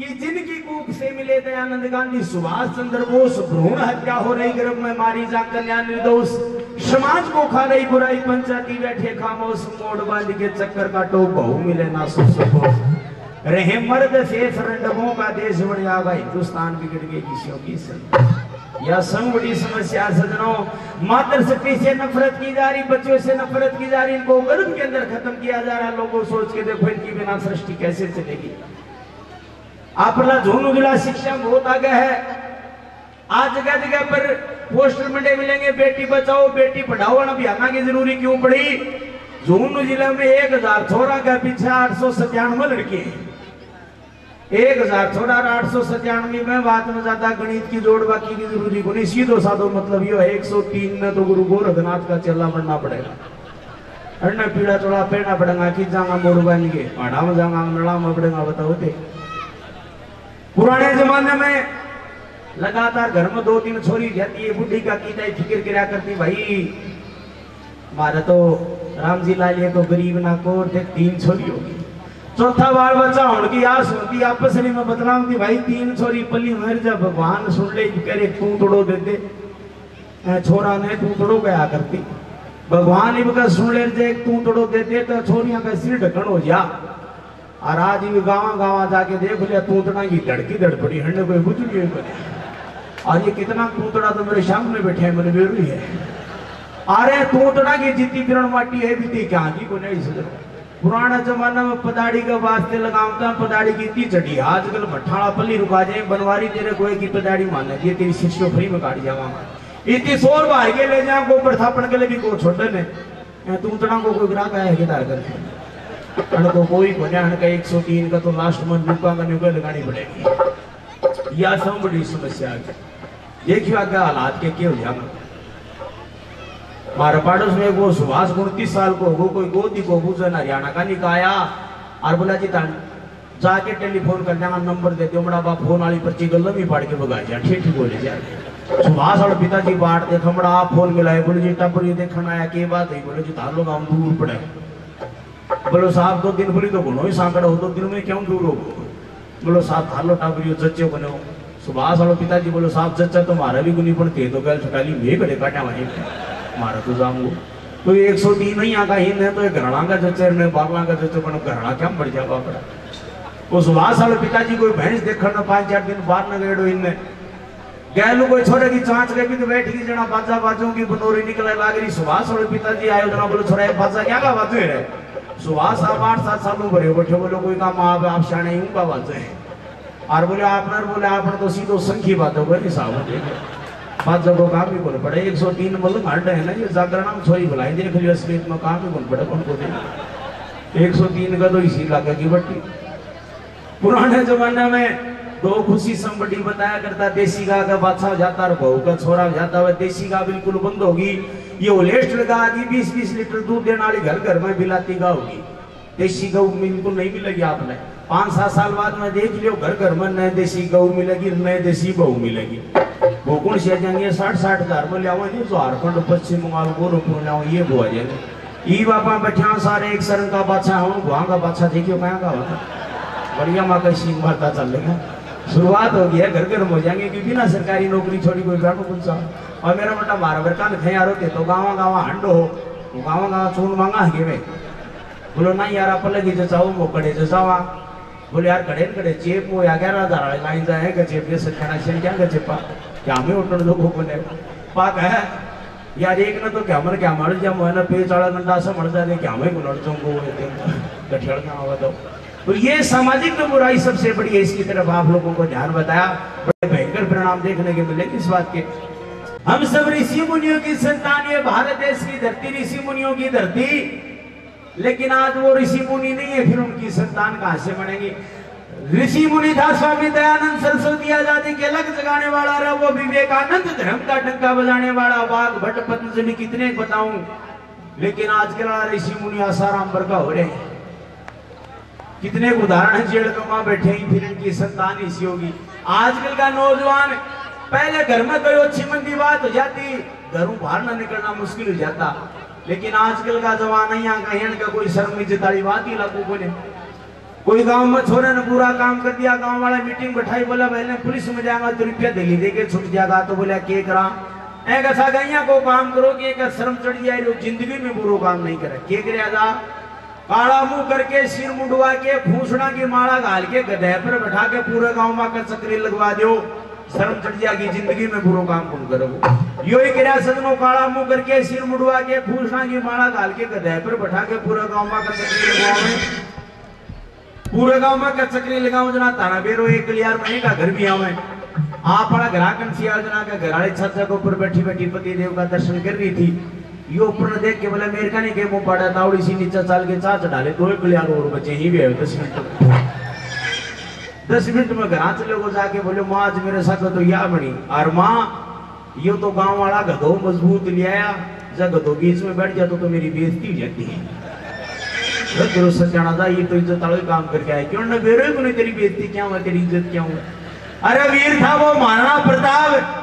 कि जिनकी कूप से मिले दयानंद गांधी सुभाष चंद्र बोस, भ्रूण हत्या हो रही गर्भ में मारी जा कन्या निर्दोष, समाज को खा रही बुराई पंचायती बैठे खामोश, मोड़ बांध के चक्कर काटो बहु मिले ना सुख सुखो, रहे मर्द शेष रंडकों का देश बढ़िया भाई हिंदुस्तान बिगड़ गई किसी की संग। यह संग बड़ी समस्या सजनों, मातृशक्ति से नफरत की जा रही, बच्चों से नफरत की जा रही, इनको गर्भ के अंदर खत्म किया जा रहा। लोगों सोच के देखो इनकी बिना सृष्टि कैसे चलेगी। आपला झोन उजला शिक्षा बहुत आगे है। आज जगह जगह पर पोस्टर बने मिलेंगे बेटी बचाओ बेटी पढ़ाओ अभियान की जरूरी क्यों पड़ी। झोन जिला में 1000 छोरा का पीछे 897 लड़के हैं। 1000 छोरा 897 में बात में ज्यादा गणित की जोड़ बाकी की जरूरी को नहीं, सीधो साधो मतलब ये है 103 में तो गुरु गोरखनाथ का चेला बनना पड़ेगा। अन्न पीड़ा चोड़ा पहना पड़ेगा कि जागा मोड़ बन के पढ़ा में जागा लड़ा में पड़ेगा। बताओ थे पुराने जमाने में लगातार घर में 2-3 छोरी जाती है, बुढ़ी का की जाए फिक्र किया करती। भाई हमारा तो रामजी लाल ये तो गरीब ना को 3 छोरी होगी, चौथा बार बच्चा होगी। आस होती आपस में बदलाव की भाई 3 छोरी पली मर जा भगवान सुन ले करे तू तोड़ो दे दे छोरा ने तू तोड़ो गया करती। भगवान इनका सुन ले तू तोड़ो दे दे तो छोरिया का सिर ढकन हो जा। और आज भी गाँव गाँव जाके देख लिया तूतड़ा की लड़की दड़पड़ी हंडे कोई बुजुर्ग बने। और ये कितना तूतड़ा तो मेरे सामने बैठे है मेरे बेरू है। अरे तूतड़ा की जीती किरण माटी है बीती क्या की को नहीं सुधर। पुराना जमाना में पदाड़ी का वास्ते लगावता पदाड़ी की इतनी चढ़ी। आजकल मठाड़ा पली रुका जाए बनवारी तेरे कोई की पदाड़ी माने ये तेरी शिष्य फ्री में काट जावा इतनी शोर बाहर के ले जाओ को प्रथापन के लिए भी को छोड़ने तूतड़ा को कोई ग्राहक आया है को कोई का 103 का तो लास्ट में लगानी पड़ेगी। यह सब बड़ी समस्या है। देखिए क्या हालात के हो जाएगा। हमारे पड़ोस में वो सुभाष 29 साल को हो कोई गोदी को भूजन हरियाणा का निकाया और बोला जी तान जाके टेलीफोन कर देना नंबर दे दो मेरा बाप फोन वाली पर्ची गलम ही फाड़ के भगा जा ठीक ठीक बोले जा। सुभाष और पिताजी बाट देख हमारा आप फोन मिलाए बोले जी टपर ये देखना आया के बात है। बोले जी तार लोग हम दूर पड़े बोलो साहब 2 दिन भरी तो बोलो ही सांकड़ा हो 2 दिन में क्यों दूर हो। बोलो साहब थालो टाबरियो जच्चे बनो। सुभाष वालों पिताजी बोलो साहब जच्चा तो मारा भी गुनी पड़ती है तो गल छटाली वे बड़े काटा वहीं मारा तो जाम वो तो 103 नहीं आका हिंद है तो एक घराना का जच्चे ने बागला का जच्चे बनो घराना क्या बढ़ जा बापड़ा। वो सुभाष वालों पिताजी कोई भैंस देखना 5-4 दिन बाहर न गए इनने गैलू कोई छोड़े की चाँच गई तो बैठ गई जना बाजा बाजों की बनोरी निकले लाग रही। सुभाष वालों पिताजी आयो जना बोलो छोड़ा बाजा क्या का बाजू है। सुभाष साहब 8-7 सालों भरे बैठे बोलो कोई काम आप शाने यूं का बात है। और बोले आपने तो सीधो संखी बातों को साहब बात जब काम ही बोल पड़े 103 मतलब हंड है ना ये जागरण छोरी बुलाई देख लियो स्मित में काम ही बोल पड़े उनको दे 103 का तो इसी इलाके की बट्टी। पुराने जमाने में 2 खुशी संबटी बताया करता देसी गाय का बादशाह जाता और बहू का छोरा जाता हुआ। देसी गाय बिल्कुल बंद होगी ये ओलेस्ट लगा आदि 20-20 लीटर दूध देने वाली घर घर में बिलाती गाय होगी। देसी गऊ बिल्कुल नहीं मिलेगी। आपने 5-7 साल बाद में देख लियो घर घर में नए देसी गऊ मिलेगी नए देसी बहू मिलेगी। वो कौन से जाएंगे 60-60 हजार में लिया झारखंड पश्चिम बंगाल गोरखपुर लिया ये बुआ जाएंगे ई बापा बैठा सारे एक सरंग का बादशाह हूँ गुआ का बादशाह देखियो कहाँ का होता बढ़िया माँ का सिंह भरता चल रहा है। शुरुआत हो गया घर घर हो जाएंगे क्योंकि ना सरकारी नौकरी छोड़ी कोई बैठो कुछ। और मेरा बेटा मारवर का नहीं यार होते तो गाँव गाँव हंडो हो गाँव गाँव चून मांगा है वे बोलो ना यार आप लगी जचाओ वो कड़े जचावा बोले यार कड़े न कड़े चेप वो या 11 हजार लाइन जाए गचेप ये सरकार क्या गचेपा क्या हमें उठन लोगों को ले पाक है यार एक ना तो क्या मर जा मोहना पे चाड़ा गंडा सा मर जाए क्या हमें गुनड़चों को गठड़ ना हुआ तो। और ये सामाजिक तो बुराई सबसे बड़ी है। इसकी तरफ आप लोगों को ध्यान बताया बड़े भयंकर परिणाम देखने के मिले किस बात के। हम सब ऋषि मुनियों की संतान ये भारत देश की धरती ऋषि मुनियों की धरती लेकिन आज वो ऋषि मुनि नहीं है फिर उनकी संतान कहां से बनेगी। ऋषि मुनि था स्वामी दयानंद सरस्वती आजादी के लग जगाने वाला रहा वो विवेकानंद धर्म का डंका बजाने वाला वाघ भट्ट पतंजलि कितने बताऊं। लेकिन आजकल ऋषि मुनि आसाराम वर्गा हो रहे हैं कितने उदाहरण जेड़ तो वहां बैठे फिर इनकी संतान इसी होगी। आजकल का नौजवान पहले घर में कोई अच्छी मंदी बात हो जाती घरों बाहर ना निकलना मुश्किल हो जाता लेकिन आजकल का जमाना यहाँ का कोई शर्म इज्जत वाली बात ही लागू को नहीं। कोई गांव में छोरे ने पूरा काम कर दिया, गांव वाले मीटिंग बैठाई, बोला पहले पुलिस में जाएगा तो रुपया दिल्ली देके छुट जाएगा। तो बोला के करा ऐसा गैया को काम करो कि एक शर्म चढ़ जाए, लोग जिंदगी में बुरो काम नहीं करे। के करे आजा काला मुंह करके सिर मुंडवा के फूसड़ा की माला घाल के गधे पर बैठा के पूरे गांव में का चक्री लगवा दो, शर्म चढ़ जाएगी, जिंदगी में बुरो काम कौन करोगे। यो ही करा सदनों काला मुंह करके सिर मुंडवा के फूसड़ा की माला घाल के गधे पर बैठा के पूरे गांव में का चक्री लगवावे, पूरे गांव में का चक्री लगाओ जना तारा बेरो एक लियार महीने का घर भी आवे। आप बड़ा ग्राहकन सियार जना का घराड़े छत के ऊपर बैठी बैठी पति देव का दर्शन कर रही थी। यो ऊपर देख के बोला मेरे का नहीं के मुंह पाड़ा तावड़ी सी नीचे चाल के चाच डाले, दो एक लियार और बचे ही भी आए। 10 मिनट में घर चले को जाके बोले माँ आज मेरे साथ तो या बनी, और माँ यो तो गाँव वाला गधो मजबूत ले आया, जब गधो बीच में बैठ जाता तो मेरी बेइज्जती हो जाती है। ये तो इज्जत वाले काम करके आए, क्यों ना बेरोए को नहीं तेरी बेइज्जती क्या हुआ, तेरी इज्जत क्या हुआ। अरे वीर था वो महाराणा प्रताप,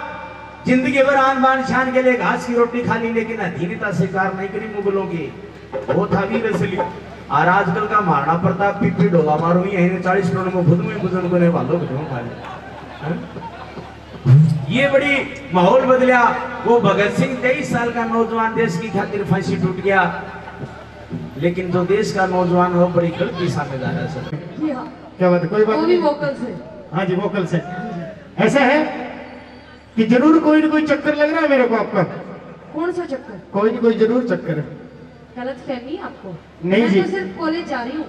जिंदगी भर आन बान शान के लिए घास की रोटी खा ली, लेकिन अधीनता स्वीकार नहीं करी मुगलों की, वो था वीर असली। और आजकल का महाराणा प्रताप पिपी डोला मारू यही ने 40 मिनट में खुद में बुजुर्गों ने बालों को। ये बड़ी माहौल बदलिया। वो भगत सिंह 23 साल का नौजवान देश की खातिर फांसी टूट गया, लेकिन जो देश का नौजवान हो बड़ी गलती सामने जा रहा है सर। क्या बात है, कोई बात नहीं, वोकल से। हाँ जी वोकल से। ऐसा है कि जरूर कोई न कोई चक्कर लग रहा है मेरे को आपका। कौन सा चक्कर? कोई न कोई जरूर चक्कर है। गलत फहमी आपको? नहीं जी, मैं तो सिर्फ कॉलेज जा रही हूँ।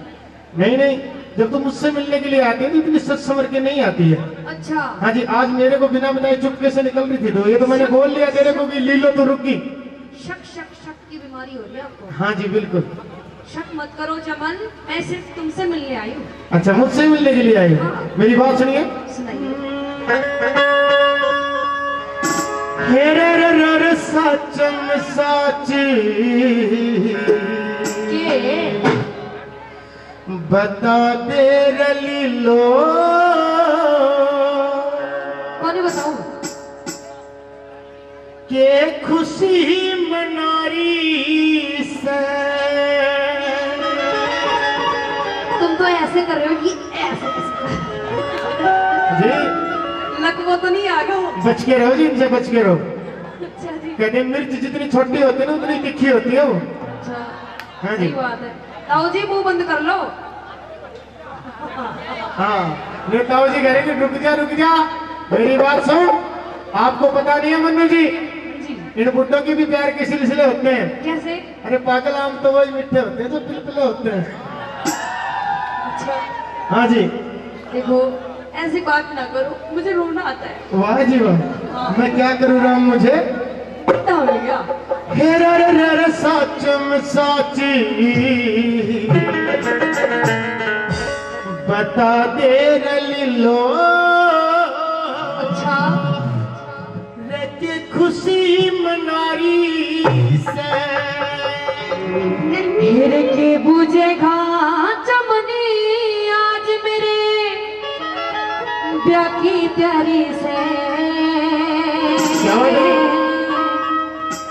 नहीं, जब तुम मुझसे मिलने के लिए आती है तो इतनी सच समझ के नहीं आती है। अच्छा। हाँ जी, आज मेरे को बिना बनाए चुपके से निकल रही थी, तो ये तो मैंने बोल लिया तेरे को भी, लीलो तो रुकी। शक की बीमारी हो गई आपको? हाँ जी बिल्कुल। शक मत करो जमन, मैं सिर्फ तुमसे मिलने आई हूँ। अच्छा, मुझसे मिलने के लिए आई हूँ? हाँ। मेरी बात सुनिए। सुनाइए। सचम साची बता दे लीलो, कौन बताऊँ के खुशी मनारी से तो ऐसे कर रहे हो कि ऐसे लकवा तो नहीं आ गया? बच के रहो जी, इनसे बच के रहो। अच्छा जी। कहते मिर्च जितनी छोटी होती है ना उतनी तिखी होती है वो। अच्छा। हाँ जी, सही बात है। ताऊ जी मुंह बंद कर लो। हाँ ये ताऊ जी कह रहे हैं रुक जा मेरी बात सुन। आपको पता नहीं है मनु जी, इन बुड्ढों के भी प्यार के सिलसिले होते हैं। कैसे? अरे पागल आम तो वही मिठे होते हैं जो पिलपिले होते हैं। हाँ जी। देखो ऐसी बात ना करो, मुझे रोना आता है। वाह जी वाह। हाँ। मैं क्या करूँ राम, मुझे पता हो गया। हे सचम साची बता दे लीलो। अच्छा। रहते खुशी मनारी से फिर के बुझेगा की प्यारी से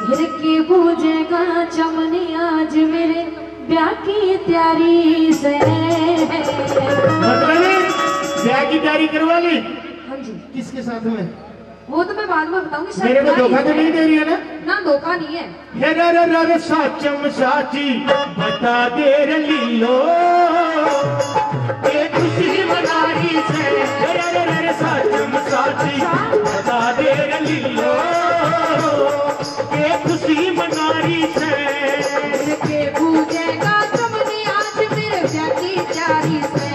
हिरकी बूझेगा चमनी आज मेरे ब्याह की तैयारी से। ब्याह की तैयारी करवा ली? हाँ जी। किसके साथ में? वो तो मैं बाद में बताऊंगी। मेरे को धोखा तो नहीं दे रही है ना? ना धोखा नहीं है। हे सचम साची बता दे लीलो एक खुशी मनारी से। सचम साची बता दे लीलो एक खुशी मनारी से के पूजेगा तुमने आज मेरे ब्याह की तैयारी से।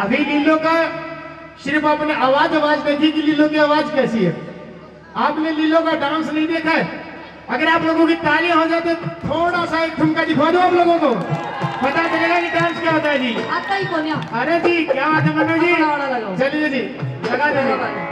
अभी लीलो का सिर्फ आपने आवाज देखी कि लीलो की आवाज कैसी है। आपने लीलो का डांस नहीं देखा है। अगर आप लोगों की तालियां हो जाए तो थोड़ा सा एक ठुमका दिखा दो आप लोगों को, पता चलेगा कि डांस क्या होता है जी। आता ही कौन है? अरे जी क्या बात है मनोज जी, चलिए जी लगा दीजिए।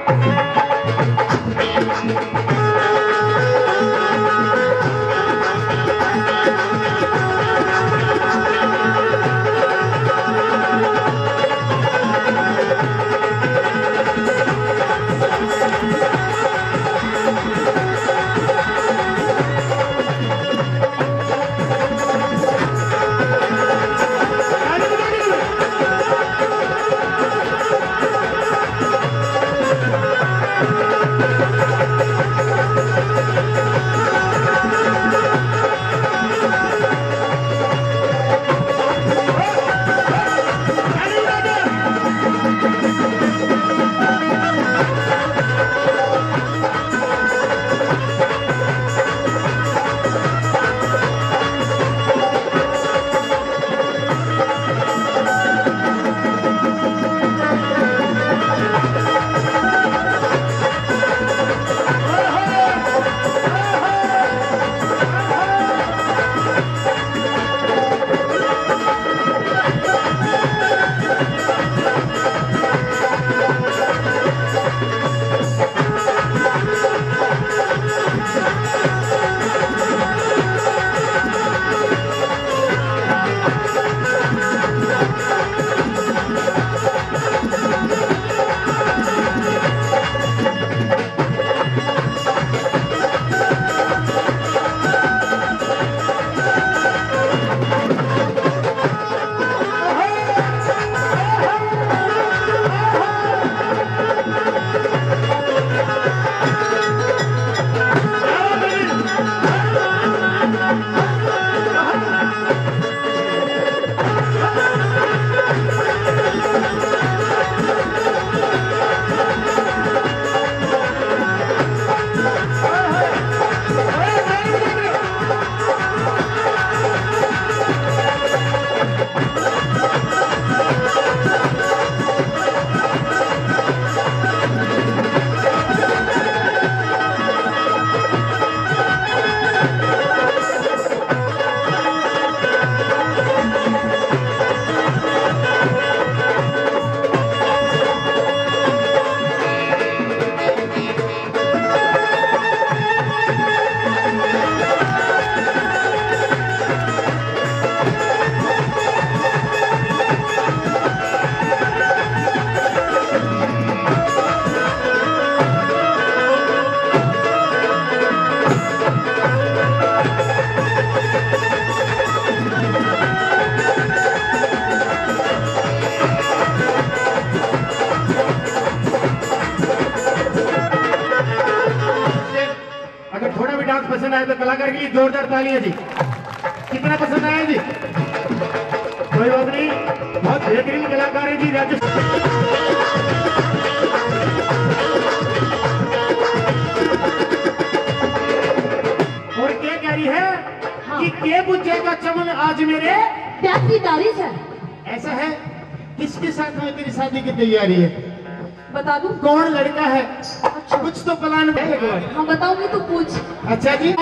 कलाकार के लिए जोरदार ताली है जी। कितना पसंद आया जी? कोई बात नहीं, बहुत बेहतरीन कलाकार है जी राजस्थान। और क्या कह रही है कि के बुझे का चमन आज मेरे प्यार की तारीफ है। ऐसा है, किसके साथ में तेरी शादी की तैयारी है? बता दूं कौन लड़का है? अच्छा कुछ तो प्लान बताओ। बताऊंगी तो पूछ। अच्छा जी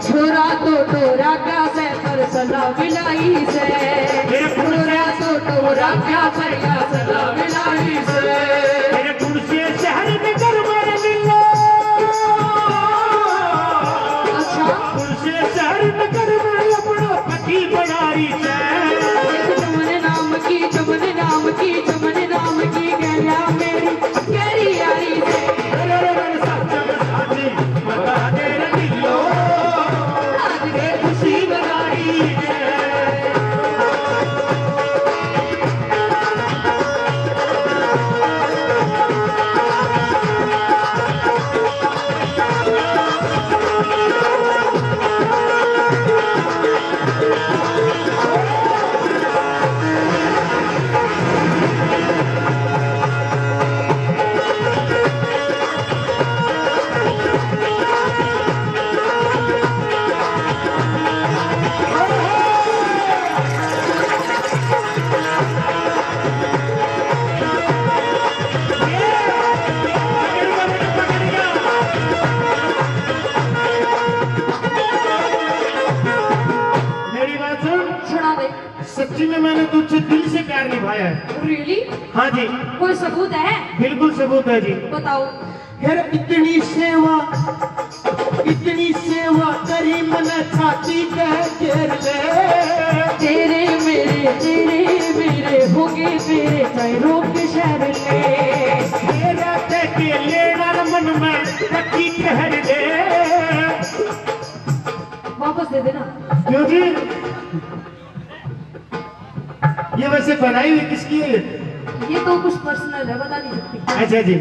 छोरा तो डोरा का पर सला मिलाई से, छोरा तो डोरा का पर सला मिलाई से। सच्ची में मैंने तुझसे दिल से प्यार निभाया है। रियली? हाँ जी। कोई सबूत है? बिल्कुल सबूत है जी। बताओ। यार इतनी सेवा करी मैंने छाती कह घेर ले, तेरे मेरे होगे मेरे पैरों के शहर ले, तेरा तक लेना मन में रखी कहर ले। वापस दे देना। क्यों जी? ये वैसे बनाई हुई किसकी है? ये तो कुछ पर्सनल है, बता नहीं सकती। अच्छा जी,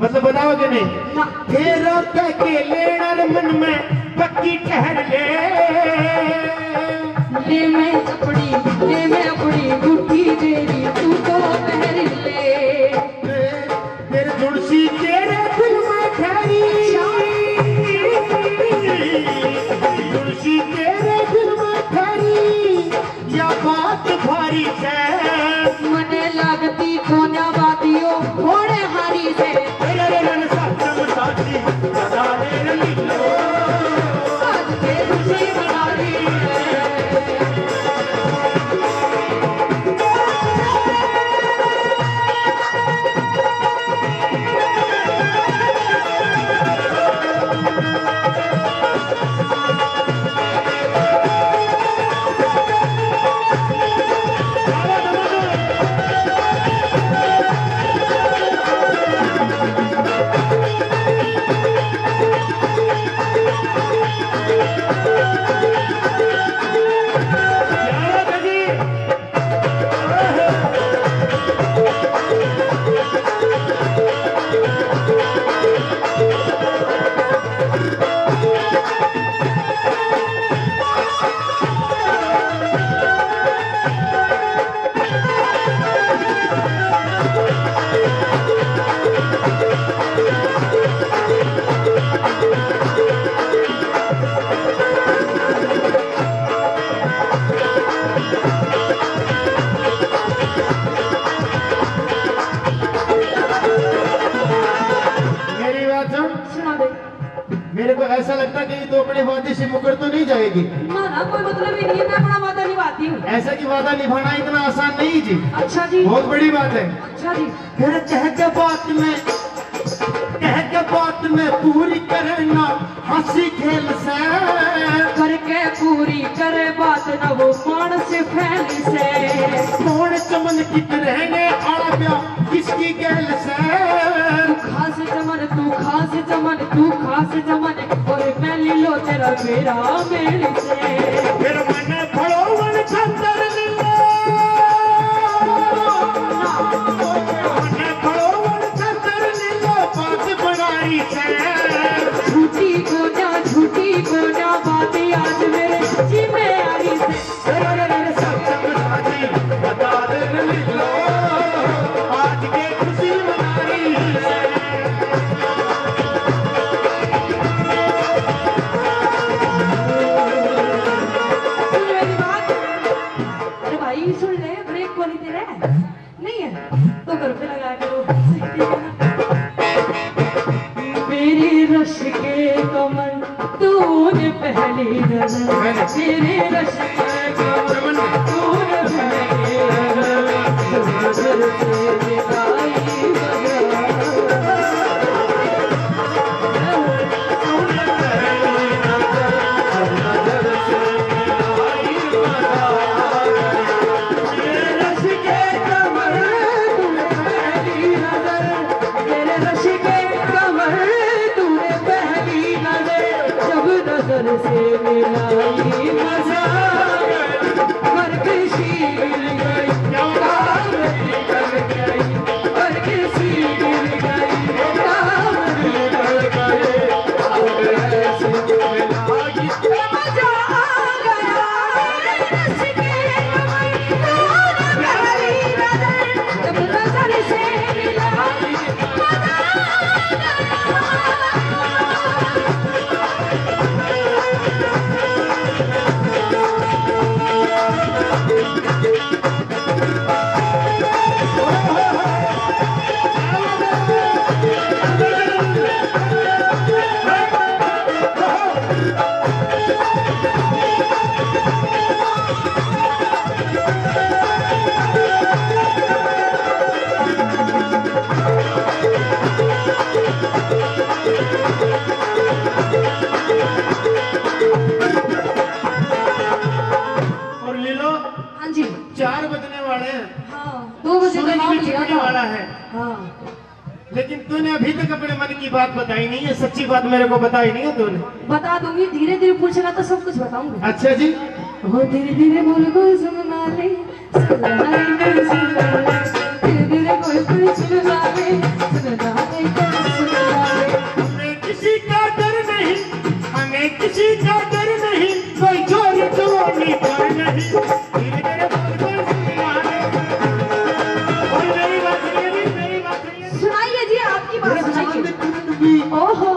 मतलब बताओगे नहीं? तेरा तके लेना मन में पक्की ठहर ले, ले मैं अपनी गुठी तेरी तू तो पहर ले, तेरे तुलसी तेरे दिल में ठहरी, तुलसी तेरे दिल में ठहरी, या बात भारी मने लगती कोन्या बातियों घोड़े हारी से जाएगी। ना कोई मतलब ही नहीं है, मैं अपना वादा निभाती हूँ। ऐसा कि वादा निभाना इतना आसान नहीं जी। अच्छा जी, बहुत बड़ी बात है। अच्छा जी, फिर कह के बात में पूरी करना हंसी खेल से, करके पूरी करे बात ना वो पान से फैल से, कौन चमन की तरह आव्या किसकी गैल से, तू खास चमन और पहली लो तेरा मेरा मेल से, फिर मने फड़ो मन छतर दिले, मने फड़ो मन छतर दिले बात बनाई से, झूठी गोना बात आज मेरे जी में आई से, रे सब समझाती बता दे लो आज के खुशी मनाई। वाला है। हाँ। लेकिन तूने अभी तक अपने मन की बात बताई नहीं है, सच्ची बात मेरे को बताई नहीं है तूने। बता दूंगी, धीरे धीरे पूछना तो सब कुछ बताऊंगी। अच्छा जी, हो धीरे धीरे बोल को सुना ले, धीरे धीरे बोल को सुना ले, हमें किसी का डर नहीं, हमें किसी का डर नहीं, कोई चोर चोरी पर नहीं। ओहो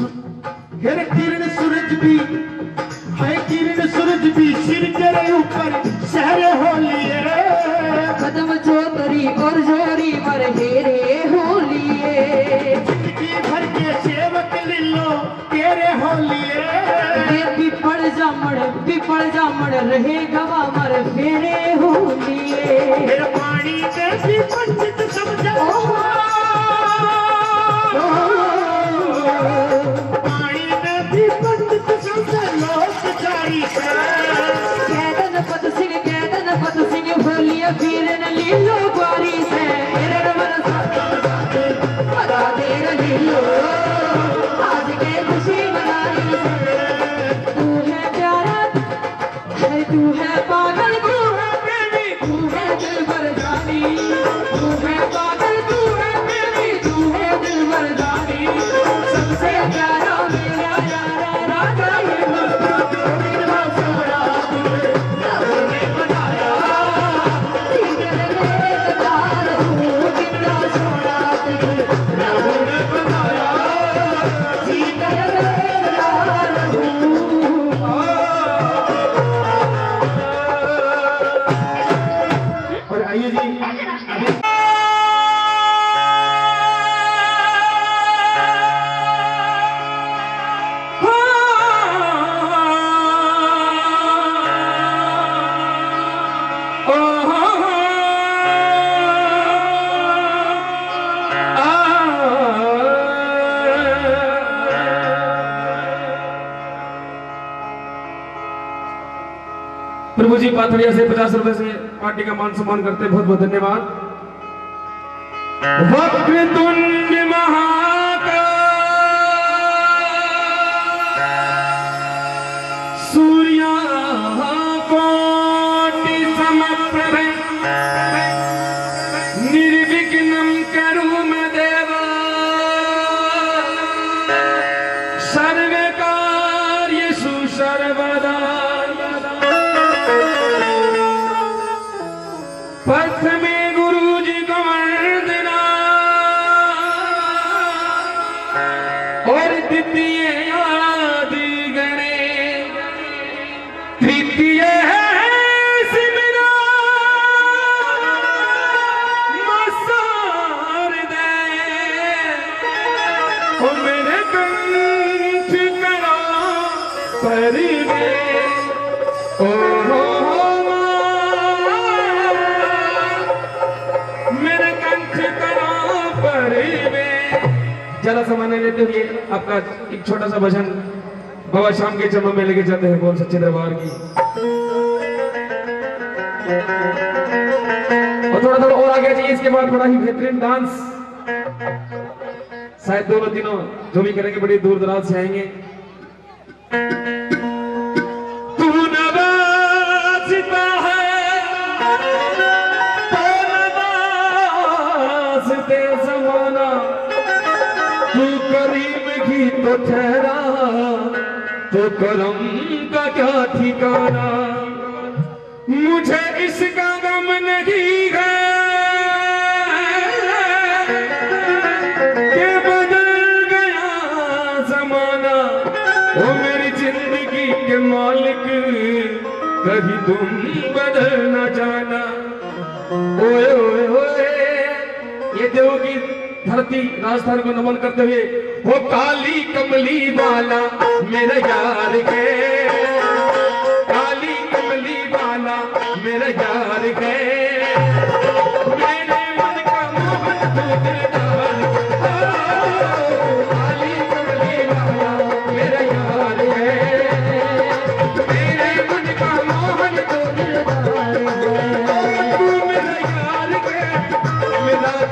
किरण सूरज भी है, किरण सूरज भी सिर तेरे ऊपर शहरे होली है, कदम जो तरी और जोरी पर हेरे होली है, जिंदगी भर के सेवक लिलो तेरे होली है, पिपड़ जामड़ रहे गवा मर फेरे होली है, पानी जैसी पंडित समझा प्रभु जी पाथरिया से 50 रुपए से पार्टी का मान सम्मान करते हैं, बहुत बहुत धन्यवाद। वक्रतुंड महाकाय सूर्य कोटि समप्रभ निर्विघ्नं कुरु मे देव सर्वे कार्येषु सर्वदा, पथ में गुरु जी को वंदना और द्वितीय आदि गणेश, तृतीय है सिमरा मसार दे और मेरे कंठ करो परिवे, ज्यादा सामान्य लेते हुए आपका एक छोटा सा भजन बाबा शाम के चरणों में लेके जाते हैं। बोल सच्चे दरबार की। और थोड़ा थोड़ा और आगे चाहिए, इसके बाद बड़ा ही बेहतरीन डांस, शायद दोनों दिनों जो भी करेंगे बड़ी दूर दराज से आएंगे। तो ठहरा तो करम का क्या ठिकाना, मुझे इसका गम नहीं है कि बदल गया जमाना, ओ मेरी जिंदगी के मालिक कहीं तुम बदल न जाना। ओए ओए ओए, ये देवगी धरती राजस्थान को नमन करते हुए, वो काली कमली वाला मेरे यार के, काली कमली वाला मेरे यार के, मेरे मन का मोहन तू दिलदार के, काली कमली वाला मेरे यार के, मेरे मन का मोहन तू दिलदार के, तू मेरे यार के मिला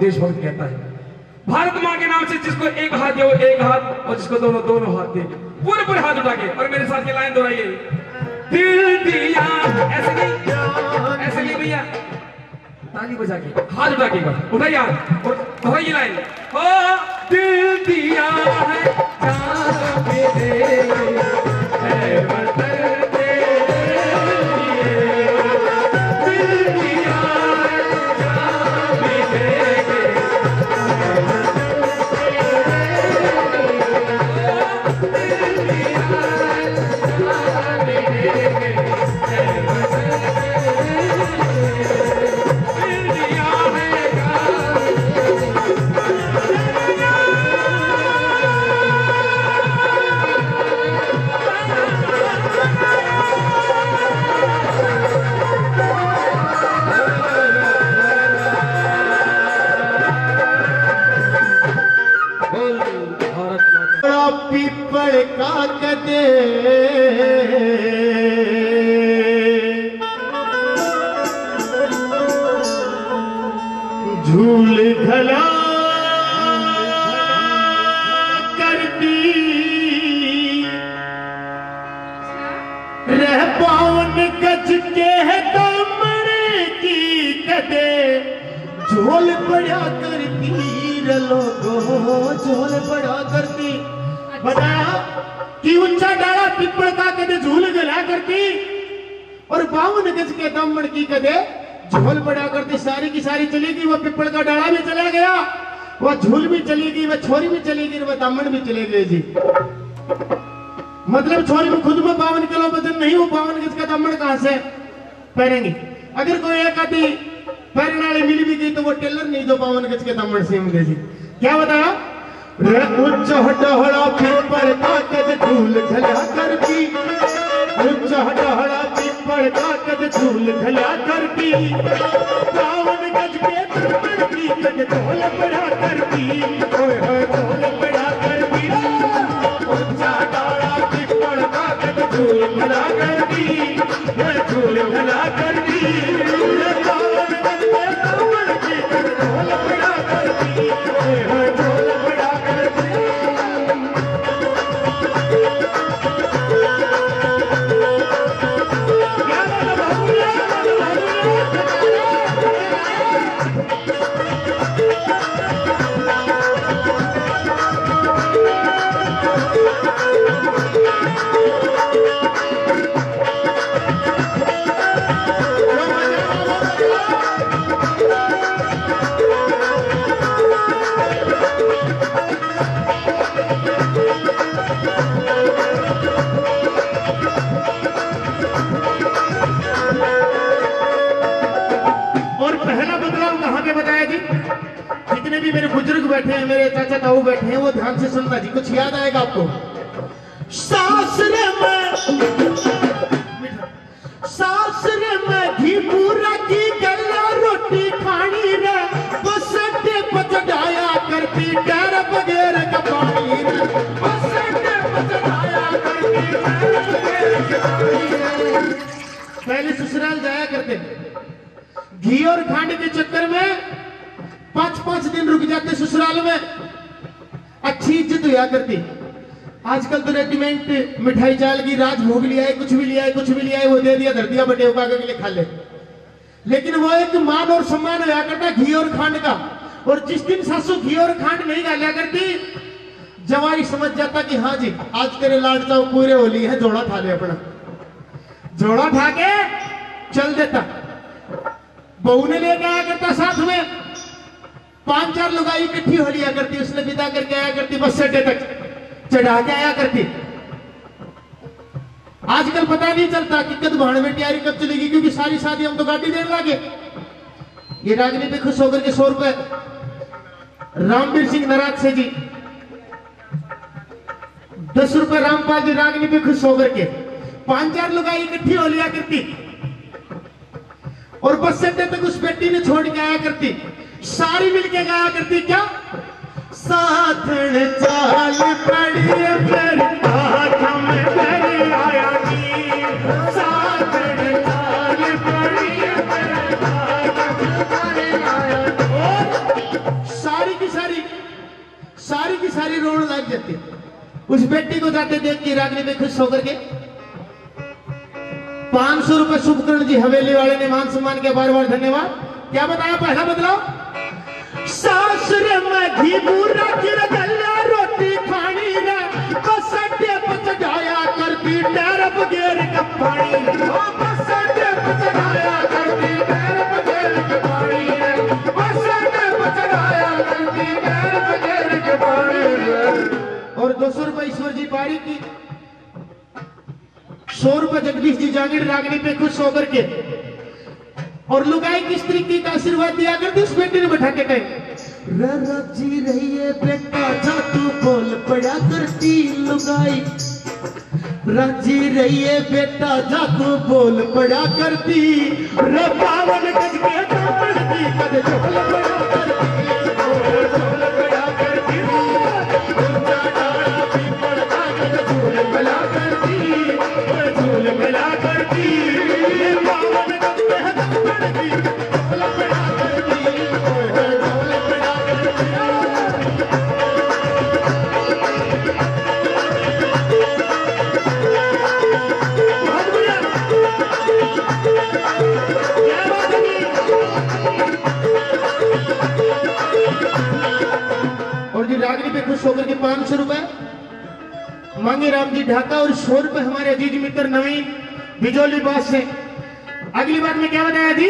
देशभक्त कहता है भारत माँ के नाम से जिसको एक हाथ दे वो एक हाथ और जिसको दोनों दोनों हाथ दे पूरे पूरे हाथ उठा के और मेरे साथ की लाइन दोहराइए। दिल दिया ऐसे नहीं भैया ताली बजा के हाथ उठा के उठाइए हाथ और दोहराइए लाइन। ओ दिल दिया है जान भी दे है वतन दे झूल ढला कर दी रह पावन कच के है दामने की कदे झोल बढ़ा करती लोगों झोल बढ़ा करती बताया कि ऊंचा डाला पिपड़ का कदे झूल गला करती और बावन गज के दमड़ की कदे झूल बढ़ा करती सारी की सारी चली गई। वह पिपड़ का डाला भी चला गया, वह झूल भी चली गई, वह छोरी भी चली गई, वह दमड़ भी चले गए जी। मतलब छोरी में खुद में 52 किलो वजन नहीं हो, 52 गज का दमड़ कहां से पहनेंगे। अगर कोई एक आधी पहनने वाली मिल भी गई तो वो टेलर नहीं जो 52 गज के दमड़ सीम दे जी। क्या बताया पिपड़ काकद झूल ढला करती पिपड़ काकद झूल ढला करती बावन गज के दमड़ की कद झोल बढ़ा करती झोल बढ़ा करती ऊंचा डाला पिपड़ काकद झूल ढला करती झूल ढला करती मेरे चाचा ताऊ बैठे हैं वो ध्यान से सुनना जी, कुछ याद आएगा आपको। सासरे में घी पूरा की गला रोटी खानी रे बस अड्डे पे चढ़ाया करती डर बगैर का पानी रे बस अड्डे पे चढ़ाया करती डर बगैर का पानी। पहले ससुराल जाया करते घी और खांड के चक्कर में 5-5 दिन रुक जाते ससुराल में, अच्छी इज्जत हुआ करती। आजकल तो रेडीमेड मिठाई चाल की राजभोग लिया है, कुछ भी लिया है, कुछ भी लिया है, वो दे दिया धरतिया बटे उपाकर के लिए खा ले। लेकिन वो एक मान और सम्मान हुआ करता घी और खांड का। और जिस दिन सासू घी और खांड नहीं डालिया करती जवाई समझ जाता कि हाँ जी आज तेरे लाड चाव पूरे होली है, जोड़ा खा ले अपना, जोड़ा खा के चल देता। बहू ने लेकर आया करता साथ में 5-4 लोग इकट्ठी हो लिया करती, उसने विदा करके आया करती, बस अड्डे तक चढ़ा के आया करती। आजकल पता नहीं चलता कि कद भाड़ में तैयारी कब चलेगी, क्योंकि सारी शादी हम तो गाड़ी देने लगे। ये रागनी पे खुश होकर के 100 रुपए रामवीर सिंह नाराज से जी, 10 रुपए रामपाल जी रागनी पे खुश होकर के 5-4 लोग इकट्ठी हो लिया करती और बस अड्डे तक उस बेटी ने छोड़ के आया करती। सारी मिलके गाया करती क्या साथन चाल पड़ी फिर हाथ में फिर आया जी साथन चाल पड़ी फिर हाथ में आया ओ सारी की सारी रोड़ लग जाती। उस बेटी को जाते देख के रागनी में खुश होकर के 500 रुपए शुभकरण जी हवेली वाले ने मान सम्मान के बार बार धन्यवाद। क्या बताया पहला बदलाव सासरे में घी पूरा किर गला रोटी खानी रे बस अड्डे पे चढ़ाया करती डर बगैर का पानी ओ बस अड्डे पे चढ़ाया करती डर बगैर का पानी रे बस अड्डे पे चढ़ाया करती डर बगैर का पानी रे। और 200 रुपए ईश्वर जी बाड़ी की 100 रुपए जगदीश जी जागीर रागनी पे खुश होकर के और लुगाई की स्त्री की आशीर्वाद दिया करती। उस बेटी ने बैठा के रजी रही है बेटा जादू बोल पड़ा करती लुगाई रजी रही है बेटा जादू बोल पड़ा करती रबावन गज के दमड़ की कद झोल बढ़ा करती झोल बढ़ा करती ऊंचा डाला पिपड़ का कद झोल बढ़ा रागनी पे खुश होकर के 500 रुपए मांगे राम जी ढाका और 100 रुपए हमारे अजीज मित्र नवीन बिजोली बात से। अगली बात में क्या बताया जी?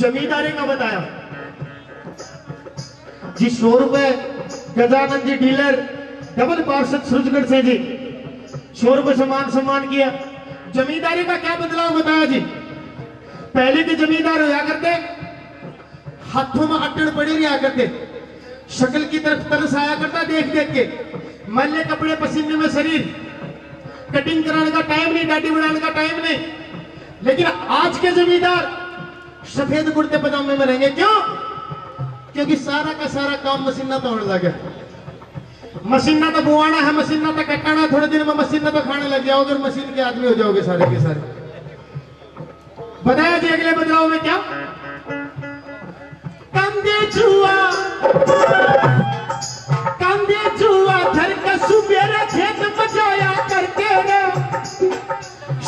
जमींदारे का बताया जी 100 रुपए गजानंद जी डीलर डबल पार्षद सूरजगढ़ से जी 100 रुपए सम्मान किया। जमींदारी का क्या बदलाव बताया जी? पहले के जमींदार होया करते, हाथों में अटड़ पड़ी रहा करते, शक्ल की तरफ तरस आया करता देख देख के, मैले कपड़े पसीने में शरीर, कटिंग कराने का टाइम नहीं, दाढ़ी बनाने का टाइम नहीं। लेकिन आज के जमींदार सफेद कुर्ते पजामे में रहेंगे। क्यों? क्योंकि सारा का सारा काम मशीना तो होने लगा, मशीना तो बुआना है, मशीना तो कटाना, थोड़े दिन में मशीना तो खाने लग जाओगे और मशीन के आदमी हो जाओगे सारे के सारे। बताया जी अगले बदलाव में क्या? कंधे छुआ घर का सुबेरा खेत बजाया करते ना,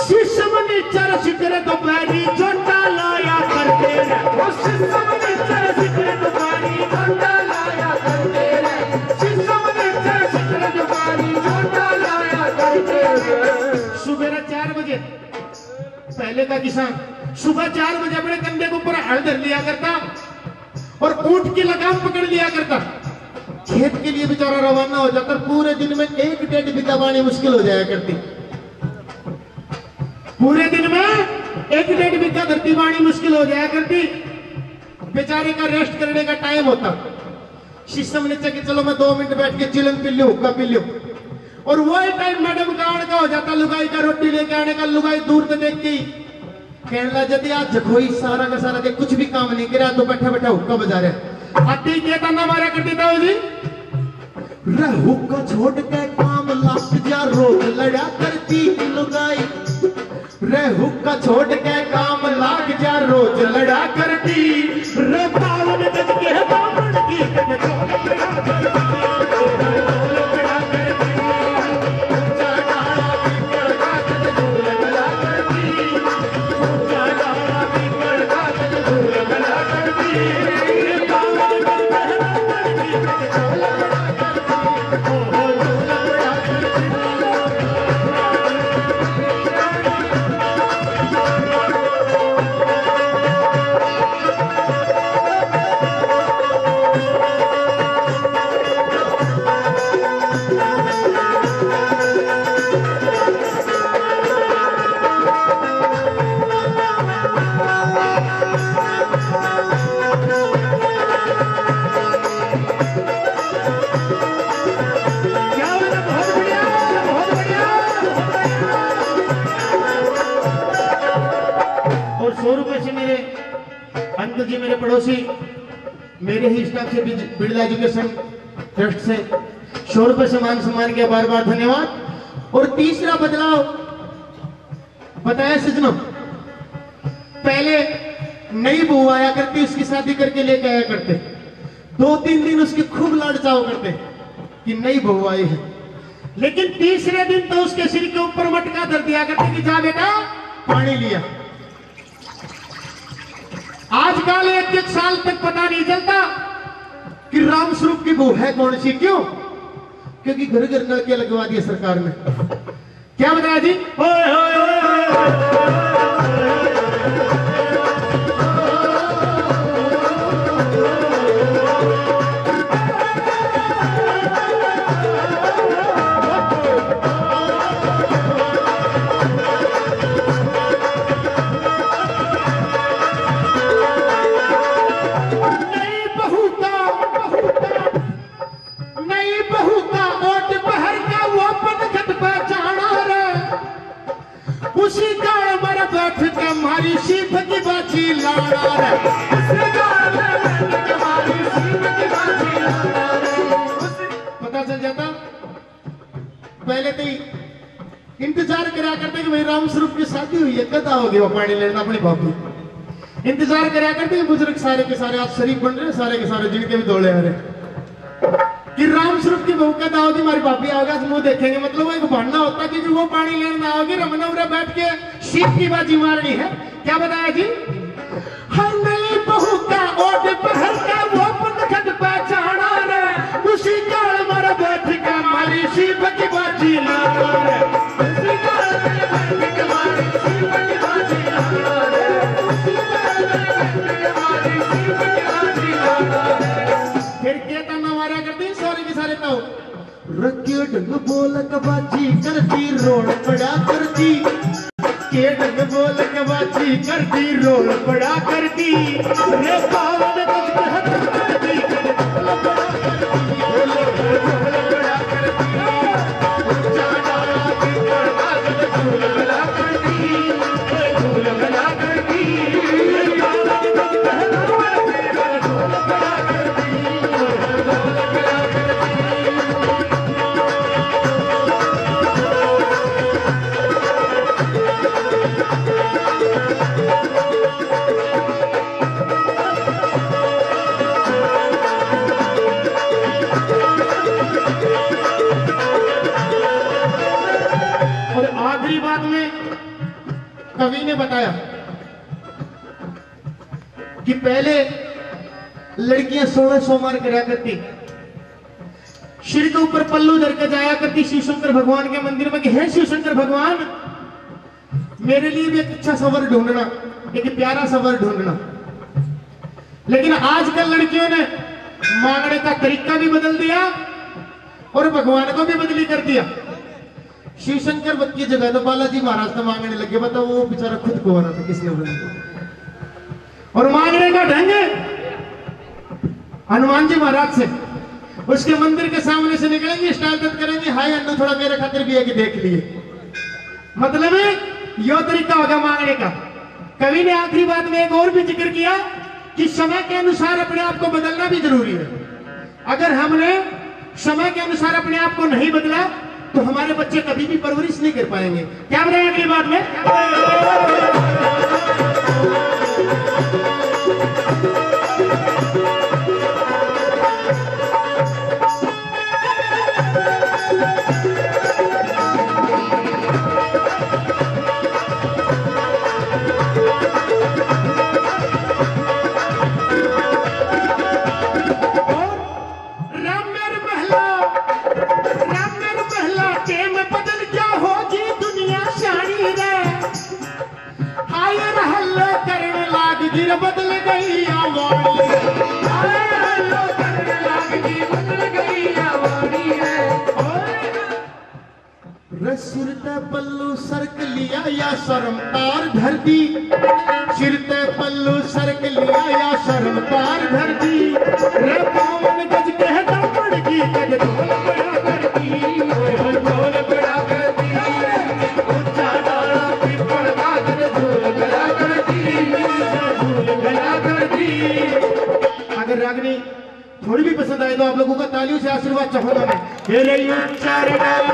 शिशम नीचर शिकर दोपहरी झोटा लाया करते ना, शिशम नीचर शिकर दोपहरी झोटा लाया करते ना, शिशम नीचर शिकर दोपहरी झोटा लाया करते ना। सुबेरा 4 बजे पहले का किसान सुबह 4 बजे अपने कंधे के ऊपर हल धर लिया करता और ऊंट की लगाम पकड़ लिया करता, खेत के लिए बेचारा रवाना हो जाता। पूरे दिन में 1 डेढ़ बीघा बानी मुश्किल हो जाया करती, पूरे दिन में 1 डेढ़ बीघा धरती बानी मुश्किल हो जाया करती। बेचारे का रेस्ट करने का टाइम होता, सिस्टम नीचे कि चलो मैं 2 मिनट बैठ के चिलन पी लू, हुक्का पी लू, और वही टाइम मैडम कारण का हो जाता, लुगाई का रोटी लेके आने का। लुगाई दूर से देख के कहना जदि आज जखोई सारा का सारा के कुछ भी काम नहीं करा तो बैठा बैठा हुक्का बजा रहा, आते कहता ना मारा करती था जी। हुक्का छोड़ के काम लापट जा रोज लड़ा करती लुगाई, रे हुक्का छोड़ के काम लाग जा रोज लड़ा करती, रे पावन जज के बामण की जी मेरे पड़ोसी मेरे ही स्टाफ से बिरला एजुकेशन ट्रस्ट से 100 रुपए से मान सम्मान किया, बार बार धन्यवाद। और तीसरा बदलाव बताया सजनों, पहले नई बहू आया करती, उसकी शादी करके लेके आया करते, 2-3 दिन उसकी खूब लाड चाव करते कि नई बहू आई है, लेकिन तीसरे दिन तो उसके सिर के ऊपर मटका धर दिया करते कि जा बेटा पानी लिया। आजकल एक एक साल तक पता नहीं चलता कि राम स्वरूप की वो है कौन सी, क्यों? क्योंकि घर घर नलके लगवा दिए सरकार ने। क्या बताया जी? ओए ओए ओए पता चल जाता पहले तो इंतजार करा करते कि भाई राम स्वरूप की शादी हुई है, कदा होगी वो पानी लेना अपनी बापू। इंतजार करा करते कि बुजुर्ग सारे के सारे आज शरीफ बन रहे, सारे के सारे जिनके भी दौड़े आ रहे कि राम स्वरूप की बहू कदा होगी, हमारी भाभी आओगे मुंह देखेंगे। मतलब वो एक बहाना होता क्योंकि वो पानी लेना आओगे, रमना उरा बैठ के शीत की बाजी मारनी है। क्या बताया जी? हर नई बहू का और दोपहर का वो पंखट पहचाना रे, उसी काल मर बैठ का मारी शीत की बाजी लाना रे, उसी काल मर बैठ का मारी शीत की बाजी लाना रे, उसी काल मर बैठ का मारी शीत की बाजी लाना रे। फिर क्या ताना मारा करते हैं सारे के सारे तो रक्के ढंग बोल कबाजी करती रोड पड़ा करती, के ढंग बोल कबाजी करती रोल बड़ा करती, रे पावन तुझको हद करती रोल बड़ा करती, रोल बड़ा करती, जाना राजी करना तुझको बड़ा करती, तुझको बड़ा करती, रे पावन तुझको हद करती रोल बड़ा करती, रोल बड़ा करती। कवि ने बताया कि पहले लड़कियां सोने सोमवार करा करती, सिर के ऊपर पल्लू धर के जाया करती शिव शंकर भगवान के मंदिर में कि हे शिव शंकर भगवान मेरे लिए भी एक अच्छा सवर ढूंढना, एक प्यारा सवर ढूंढना। लेकिन आजकल लड़कियों ने मांगने का तरीका भी बदल दिया और भगवान को भी बदली कर दिया। शिव शंकर बद की जगह तो बालाजी महाराज तो मांगने लगे, बताओ वो बेचारा खुद को रहा था किसने बोला। और मांगने का ढंग हनुमान जी महाराज से उसके मंदिर के सामने से निकलेंगे, स्टाइल दर्द करेंगे, हाय अन्नू थोड़ा मेरे खातिर भी है कि देख लिए। मतलब यो तरीका होगा मांगने का। कवि ने आखिरी बात में एक और भी जिक्र किया कि समय के अनुसार अपने आप को बदलना भी जरूरी है। अगर हमने समय के अनुसार अपने आप को नहीं बदला तो हमारे बच्चे कभी भी परवरिश नहीं कर पाएंगे। क्या बताया अगली बात में? पल्लू सरक लिया या शर्म तार धर दी, सिर पे पल्लू सरक लिया या शर्म तार धर दी, रे पावन गज कहता पड़ की गज ढोल बड़ा करती, ढोल बड़ा करती, ऊंचा डाला पीपल का गज ढोल बड़ा करती, ढोल बड़ा करती। अगर रागनी थोड़ी भी पसंद आए तो आप लोगों का तालियों से आशीर्वाद चाहूंगा मैं। तेरे ऊंचा डाला